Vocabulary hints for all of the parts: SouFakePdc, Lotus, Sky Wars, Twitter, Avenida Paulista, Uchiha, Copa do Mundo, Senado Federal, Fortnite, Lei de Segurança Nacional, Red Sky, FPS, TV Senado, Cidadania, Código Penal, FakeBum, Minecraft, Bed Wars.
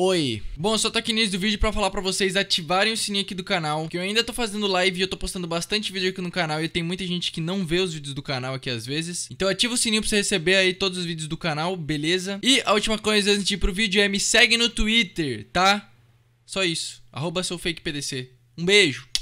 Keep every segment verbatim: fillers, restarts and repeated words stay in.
Oi, bom, eu só tô aqui no início do vídeo pra falar pra vocês ativarem o sininho aqui do canal, que eu ainda tô fazendo live e eu tô postando bastante vídeo aqui no canal e tem muita gente que não vê os vídeos do canal aqui às vezes. Então ativa o sininho pra você receber aí todos os vídeos do canal, beleza? E a última coisa antes de ir pro vídeo é me segue no Twitter, tá? Só isso, arroba soufakepdc. Um beijo!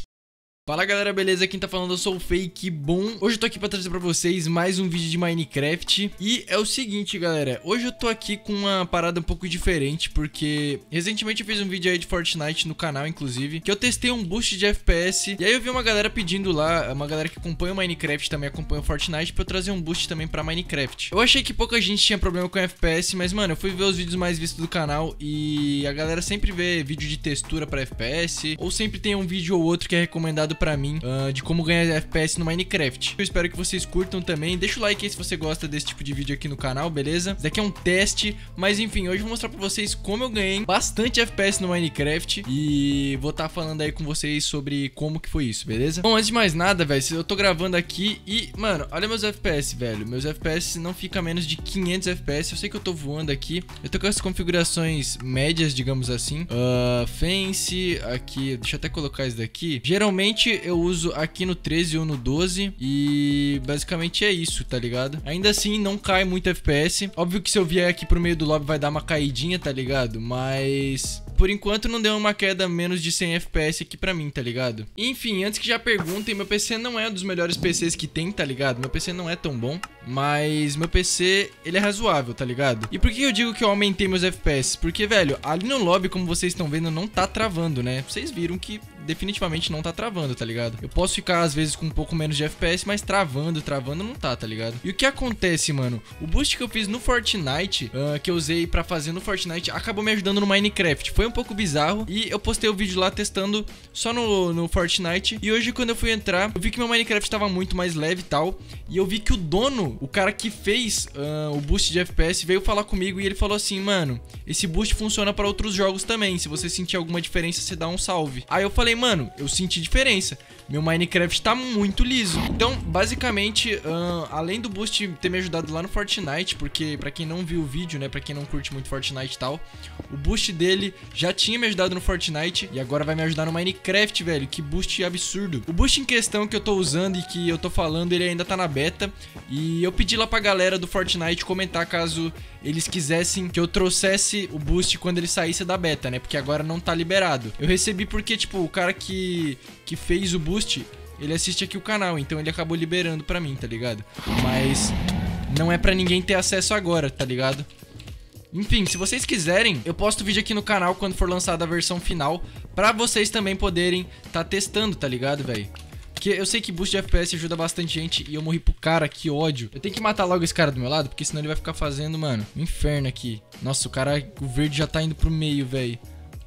Fala galera, beleza? Quem tá falando eu sou o FakeBum. Hoje eu tô aqui pra trazer pra vocês mais um vídeo de Minecraft. E é o seguinte galera, hoje eu tô aqui com uma parada um pouco diferente, porque recentemente eu fiz um vídeo aí de Fortnite no canal, inclusive, que eu testei um boost de F P S. E aí eu vi uma galera pedindo lá, uma galera que acompanha o Minecraft também acompanha o Fortnite, pra eu trazer um boost também pra Minecraft. Eu achei que pouca gente tinha problema com F P S, mas mano, eu fui ver os vídeos mais vistos do canal e a galera sempre vê vídeo de textura pra F P S, ou sempre tem um vídeo ou outro que é recomendado pra mim, uh, de como ganhar F P S no Minecraft. Eu espero que vocês curtam também. Deixa o like aí se você gosta desse tipo de vídeo aqui no canal, beleza? Isso daqui é um teste, mas enfim, hoje eu vou mostrar pra vocês como eu ganhei bastante F P S no Minecraft e vou estar tá falando aí com vocês sobre como que foi isso, beleza? Bom, antes de mais nada, velho, eu tô gravando aqui e, mano, olha meus F P S, velho. Meus F P S não fica menos de quinhentos F P S. Eu sei que eu tô voando aqui. Eu tô com as configurações médias, digamos assim. Uh, fence, aqui, deixa eu até colocar isso daqui. Geralmente eu uso aqui no treze ou no doze e basicamente é isso, tá ligado? Ainda assim não cai muito F P S. Óbvio que se eu vier aqui pro meio do lobby vai dar uma caidinha, tá ligado? Mas por enquanto não deu uma queda menos de cem F P S aqui pra mim, tá ligado? Enfim, antes que já perguntem, meu P C não é um dos melhores P Cs que tem, tá ligado? Meu P C não é tão bom, mas meu P C, ele é razoável, tá ligado? E por que eu digo que eu aumentei meus F P S? Porque, velho, ali no lobby, como vocês estão vendo, não tá travando, né? Vocês viram que definitivamente não tá travando, tá ligado? Eu posso ficar, às vezes, com um pouco menos de F P S, mas travando, travando não tá, tá ligado? E o que acontece, mano? O boost que eu fiz no Fortnite, uh, que eu usei pra fazer no Fortnite, acabou me ajudando no Minecraft. Foi um pouco bizarro e eu postei o vídeo lá testando só no, no Fortnite. E hoje quando eu fui entrar, eu vi que meu Minecraft tava muito mais leve e tal, e eu vi que o dono, o cara que fez uh, o boost de F P S, veio falar comigo e ele falou assim: mano, esse boost funciona pra outros jogos também, se você sentir alguma diferença você dá um salve. Aí eu falei: mano, eu senti diferença, meu Minecraft tá muito liso. Então basicamente uh, além do boost ter me ajudado lá no Fortnite, porque pra quem não viu o vídeo, né, pra quem não curte muito Fortnite e tal, o boost dele já tinha me ajudado no Fortnite e agora vai me ajudar no Minecraft, velho. Que boost absurdo. O boost em questão que eu tô usando e que eu tô falando, ele ainda tá na beta. E eu pedi lá pra galera do Fortnite comentar caso eles quisessem que eu trouxesse o boost quando ele saísse da beta, né? Porque agora não tá liberado. Eu recebi porque, tipo, o cara que, que fez o boost, ele assiste aqui o canal. Então ele acabou liberando pra mim, tá ligado? Mas não é pra ninguém ter acesso agora, tá ligado? Enfim, se vocês quiserem, eu posto vídeo aqui no canal quando for lançada a versão final, pra vocês também poderem tá testando, tá ligado, velho? Porque eu sei que boost de F P S ajuda bastante gente e eu morri pro cara, que ódio. Eu tenho que matar logo esse cara do meu lado, porque senão ele vai ficar fazendo, mano, um inferno aqui. Nossa, o cara, o verde já tá indo pro meio, velho.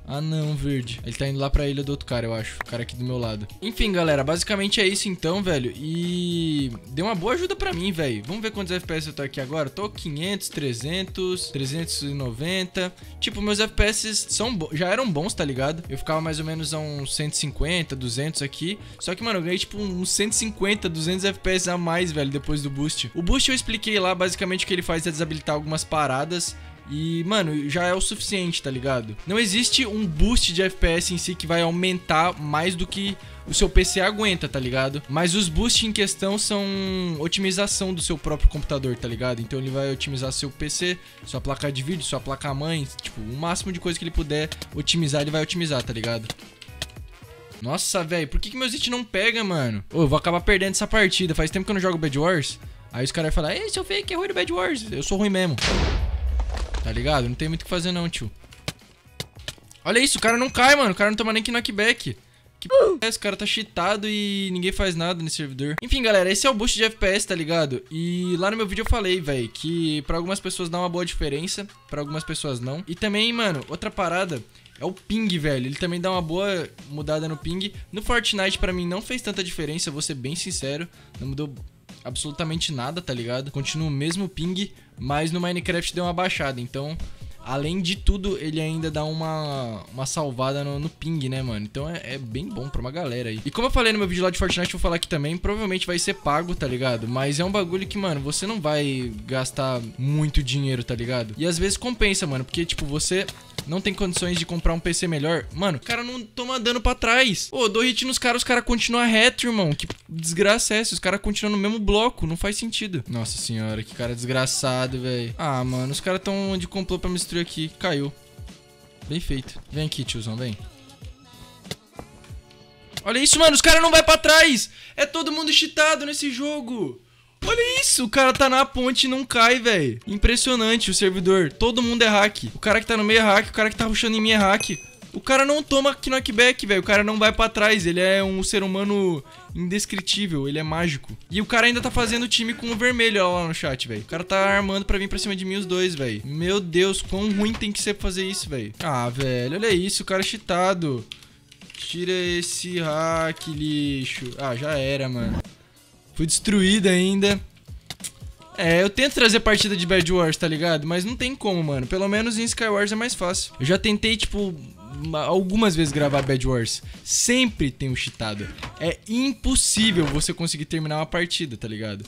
Ah não, verde. Ele tá indo lá pra ilha do outro cara, eu acho. O cara aqui do meu lado. Enfim, galera, basicamente é isso então, velho. E deu uma boa ajuda pra mim, velho. Vamos ver quantos F P S eu tô aqui agora. Tô quinhentos, trezentos, trezentos e noventa. Tipo, meus F P S são bo... já eram bons, tá ligado? Eu ficava mais ou menos a uns cento e cinquenta, duzentos aqui. Só que, mano, eu ganhei tipo uns cento e cinquenta, duzentos F P S a mais, velho, depois do boost. O boost eu expliquei lá, basicamente o que ele faz é desabilitar algumas paradas. E, mano, já é o suficiente, tá ligado? Não existe um boost de F P S em si que vai aumentar mais do que o seu P C aguenta, tá ligado? Mas os boosts em questão são otimização do seu próprio computador, tá ligado? Então ele vai otimizar seu P C, sua placa de vídeo, sua placa-mãe. Tipo, o máximo de coisa que ele puder otimizar, ele vai otimizar, tá ligado? Nossa, velho, por que que meus hits não pega, mano? Ô, eu vou acabar perdendo essa partida. Faz tempo que eu não jogo Bed Wars. Aí os caras vão falar: ei, seu fake é ruim do Bed Wars. Eu sou ruim mesmo, tá ligado? Não tem muito o que fazer não, tio. Olha isso, o cara não cai, mano. O cara não toma nem que knockback. Que p*** é? Esse cara tá cheatado e ninguém faz nada nesse servidor. Enfim, galera, esse é o boost de F P S, tá ligado? E lá no meu vídeo eu falei, velho, que pra algumas pessoas dá uma boa diferença, pra algumas pessoas não. E também, mano, outra parada é o ping, velho. Ele também dá uma boa mudada no ping. No Fortnite, pra mim, não fez tanta diferença, eu vou ser bem sincero. Não mudou absolutamente nada, tá ligado? Continua o mesmo ping, mas no Minecraft deu uma baixada, então Além de tudo, ele ainda dá uma, uma salvada no, no ping, né, mano? Então é, é bem bom pra uma galera aí. E como eu falei no meu vídeo lá de Fortnite, vou falar aqui também, provavelmente vai ser pago, tá ligado? Mas é um bagulho que, mano, você não vai gastar muito dinheiro, tá ligado? E às vezes compensa, mano, porque, tipo, você não tem condições de comprar um P C melhor. Mano, o cara não toma dano pra trás. Ô, dou hit nos caras, os caras continuam reto, irmão. Que desgraça é essa? Os caras continuam no mesmo bloco, não faz sentido. Nossa senhora, que cara desgraçado, velho. Ah, mano, os caras tão de complô pra me destruir aqui. Caiu. Bem feito. Vem aqui, tiozão, vem. Olha isso, mano, os caras não vai pra trás. É todo mundo cheatado nesse jogo. Olha isso, o cara tá na ponte e não cai, velho. Impressionante o servidor. Todo mundo é hack. O cara que tá no meio é hack, o cara que tá rushando em mim é hack. O cara não toma knockback, velho. O cara não vai pra trás. Ele é um ser humano indescritível. Ele é mágico. E o cara ainda tá fazendo time com o vermelho lá no chat, velho. O cara tá armando pra vir pra cima de mim os dois, velho. Meu Deus, quão ruim tem que ser pra fazer isso, velho. Ah, velho, olha isso. O cara é cheatado. Tira esse hack, lixo. Ah, já era, mano. Fui destruído ainda. É, eu tento trazer partida de Bed Wars, tá ligado? Mas não tem como, mano. Pelo menos em Sky Wars é mais fácil. Eu já tentei, tipo, algumas vezes gravar Bed Wars. Sempre tem um cheatado. É impossível você conseguir terminar uma partida, tá ligado?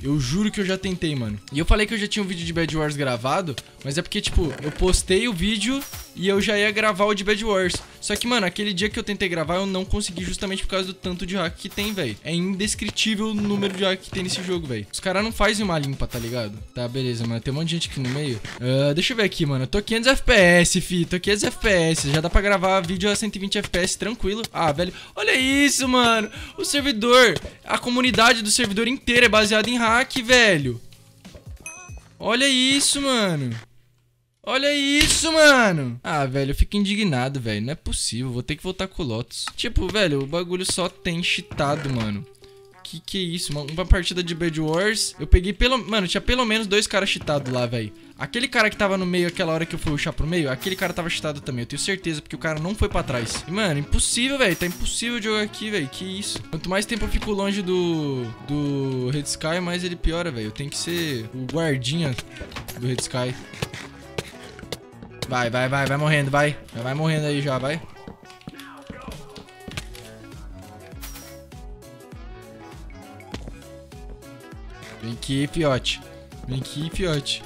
Eu juro que eu já tentei, mano. E eu falei que eu já tinha um vídeo de Bed Wars gravado, mas é porque, tipo, eu postei o vídeo e eu já ia gravar o de Bed Wars. Só que, mano, aquele dia que eu tentei gravar, eu não consegui justamente por causa do tanto de hack que tem, velho. É indescritível o número de hack que tem nesse jogo, velho. Os caras não fazem uma limpa, tá ligado? Tá, beleza, mano. Tem um monte de gente aqui no meio. Uh, deixa eu ver aqui, mano. Eu tô quinhentos F P S, fi. Tô quinhentos F P S. Já dá pra gravar vídeo a cento e vinte F P S tranquilo. Ah, velho. Olha isso, mano. O servidor, a comunidade do servidor inteira é baseada em hack, velho. Olha isso, mano. Olha isso, mano. Ah, velho, eu fico indignado, velho. Não é possível, vou ter que voltar com o Lotus. Tipo, velho, o bagulho só tem cheatado, mano. Que que é isso? Uma, uma partida de Bed Wars. Eu peguei pelo... Mano, tinha pelo menos dois caras cheatados lá, velho. Aquele cara que tava no meio, aquela hora que eu fui rushar pro meio, aquele cara tava cheatado também. Eu tenho certeza, porque o cara não foi pra trás. E, mano, impossível, velho. Tá impossível de jogar aqui, velho. Que isso? Quanto mais tempo eu fico longe do... Do Red Sky, mais ele piora, velho. Eu tenho que ser o guardinha do Red Sky. Vai, vai, vai, vai morrendo, vai. Já vai morrendo aí já, vai. Vem aqui, fiote. Vem aqui, fiote.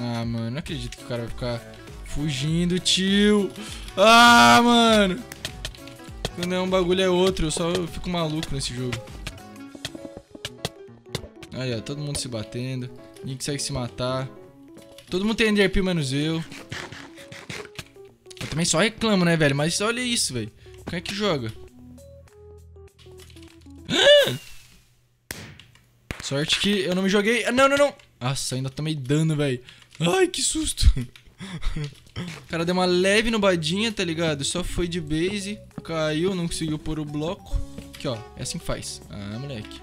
Ah, mano, não acredito que o cara vai ficar fugindo, tio. Ah, mano. Quando é um bagulho é outro, eu só fico maluco nesse jogo. Aí, ó, todo mundo se batendo. Ninguém consegue se matar. Todo mundo tem enderpeel, menos eu. Eu também só reclamo, né, velho? Mas olha isso, velho. Quem é que joga? Ah! Sorte que eu não me joguei. Ah, não, não, não. Nossa, ainda tomei dano, velho. Ai, que susto. O cara deu uma leve nubadinha, tá ligado? Só foi de base. Caiu, não conseguiu pôr o bloco. Aqui, ó. É assim que faz. Ah, moleque.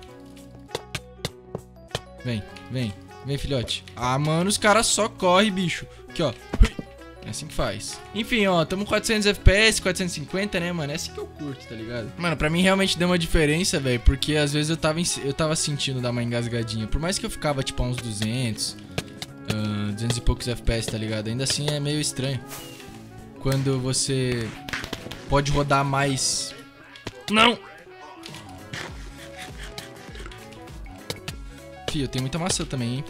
Vem, vem. Vem, filhote. Ah, mano, os caras só correm, bicho. Aqui, ó. É assim que faz. Enfim, ó, tamo quatrocentos F P S, quatrocentos e cinquenta, né, mano? É assim que eu curto, tá ligado? Mano, pra mim realmente deu uma diferença, velho. Porque às vezes eu tava, em... eu tava sentindo dar uma engasgadinha. Por mais que eu ficava, tipo, a uns duzentos, uh, duzentos e poucos F P S, tá ligado? Ainda assim é meio estranho. Quando você pode rodar mais... Não! Eu tenho muita maçã também, hein?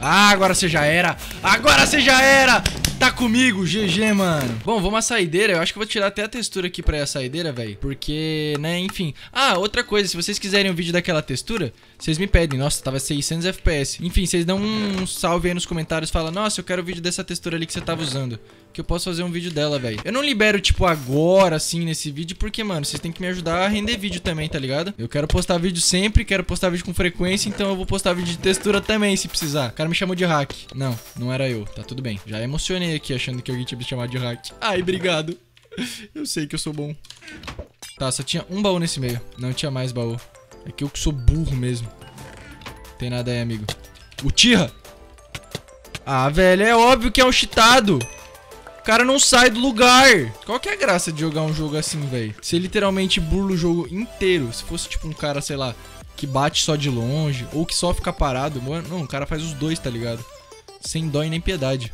Ah, agora você já era! Agora você já era! Tá comigo, G G, mano. Bom, vamos à saideira. Eu acho que eu vou tirar até a textura aqui pra essa saideira, velho. Porque, né, enfim. Ah, outra coisa. Se vocês quiserem um vídeo daquela textura, vocês me pedem. Nossa, tava seiscentos F P S. Enfim, vocês dão um salve aí nos comentários. Fala, nossa, eu quero o vídeo dessa textura ali que você tava usando. Que eu posso fazer um vídeo dela, velho. Eu não libero, tipo, agora, assim, nesse vídeo. Porque, mano, vocês têm que me ajudar a render vídeo também, tá ligado? Eu quero postar vídeo sempre. Quero postar vídeo com frequência. Então eu vou postar vídeo de textura também, se precisar. O cara me chamou de hack. Não, não era eu. Tá tudo bem. Já emocionei aqui achando que alguém tinha me chamado de hack. Ai, obrigado. Eu sei que eu sou bom. Tá, só tinha um baú nesse meio. Não tinha mais baú. É que eu que sou burro mesmo. Tem nada aí, amigo. Uchiha! Ah, velho, é óbvio que é um cheatado. O cara não sai do lugar. Qual que é a graça de jogar um jogo assim, velho? Você literalmente burla o jogo inteiro. Se fosse tipo um cara, sei lá, que bate só de longe ou que só fica parado. Não, o cara faz os dois, tá ligado? Sem dó e nem piedade.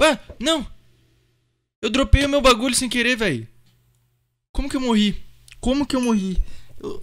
Ué, não. Eu dropei o meu bagulho sem querer, velho. Como que eu morri? Como que eu morri? Eu,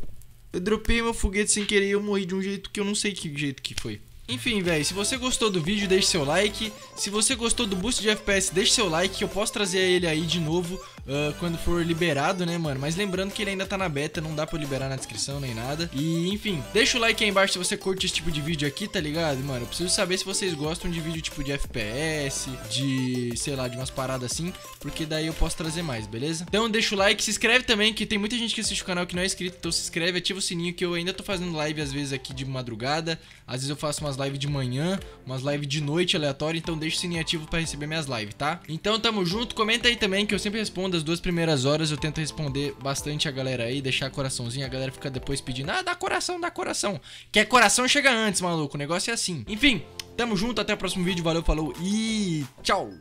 eu dropei meu foguete sem querer e eu morri de um jeito que eu não sei que jeito que foi. Enfim, velho, se você gostou do vídeo, deixe seu like. Se você gostou do boost de F P S, deixe seu like, que eu posso trazer ele aí de novo uh, quando for liberado, né, mano? Mas lembrando que ele ainda tá na beta, não dá pra eu liberar na descrição nem nada. E, enfim, deixa o like aí embaixo se você curte esse tipo de vídeo aqui, tá ligado? Mano, eu preciso saber se vocês gostam de vídeo tipo de F P S, de, sei lá, de umas paradas assim, porque daí eu posso trazer mais, beleza? Então deixa o like, se inscreve também, que tem muita gente que assiste o canal que não é inscrito, então se inscreve, ativa o sininho, que eu ainda tô fazendo live às vezes aqui de madrugada, às vezes eu faço uma umas lives de manhã, umas lives de noite aleatória, então deixa o sininho ativo pra receber minhas lives, tá? Então tamo junto, comenta aí também que eu sempre respondo as duas primeiras horas, eu tento responder bastante a galera aí, deixar coraçãozinho, a galera fica depois pedindo, ah, dá coração, dá coração, quer coração chega antes, maluco, o negócio é assim. Enfim, tamo junto, até o próximo vídeo, valeu, falou e tchau!